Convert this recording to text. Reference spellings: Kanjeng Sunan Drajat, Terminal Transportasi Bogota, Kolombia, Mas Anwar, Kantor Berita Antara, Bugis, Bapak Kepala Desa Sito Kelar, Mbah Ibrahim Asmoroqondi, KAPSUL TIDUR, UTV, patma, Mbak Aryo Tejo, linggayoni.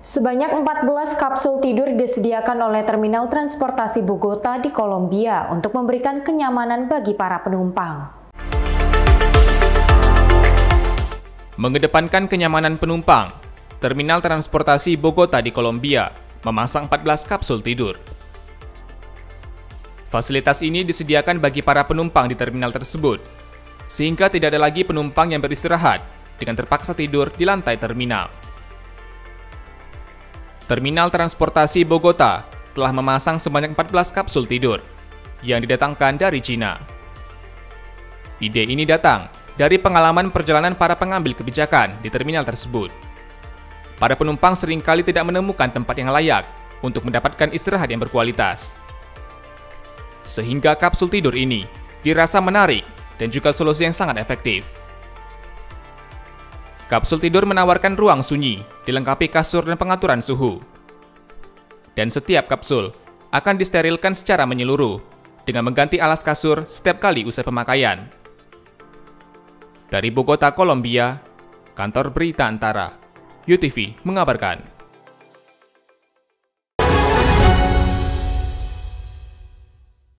Sebanyak 14 kapsul tidur disediakan oleh Terminal Transportasi Bogota di Kolombia untuk memberikan kenyamanan bagi para penumpang. Mengedepankan kenyamanan penumpang, Terminal Transportasi Bogota di Kolombia memasang 14 kapsul tidur. Fasilitas ini disediakan bagi para penumpang di terminal tersebut, sehingga tidak ada lagi penumpang yang beristirahat dengan terpaksa tidur di lantai terminal. Terminal Transportasi Bogota telah memasang sebanyak 14 kapsul tidur yang didatangkan dari Cina. Ide ini datang dari pengalaman perjalanan para pengambil kebijakan di terminal tersebut. Para penumpang seringkali tidak menemukan tempat yang layak untuk mendapatkan istirahat yang berkualitas. Sehingga kapsul tidur ini dirasa menarik dan juga solusi yang sangat efektif. Kapsul tidur menawarkan ruang sunyi, dilengkapi kasur dan pengaturan suhu. Dan setiap kapsul akan disterilkan secara menyeluruh dengan mengganti alas kasur setiap kali usai pemakaian. Dari Bogota, Kolombia, Kantor Berita Antara, UTV mengabarkan.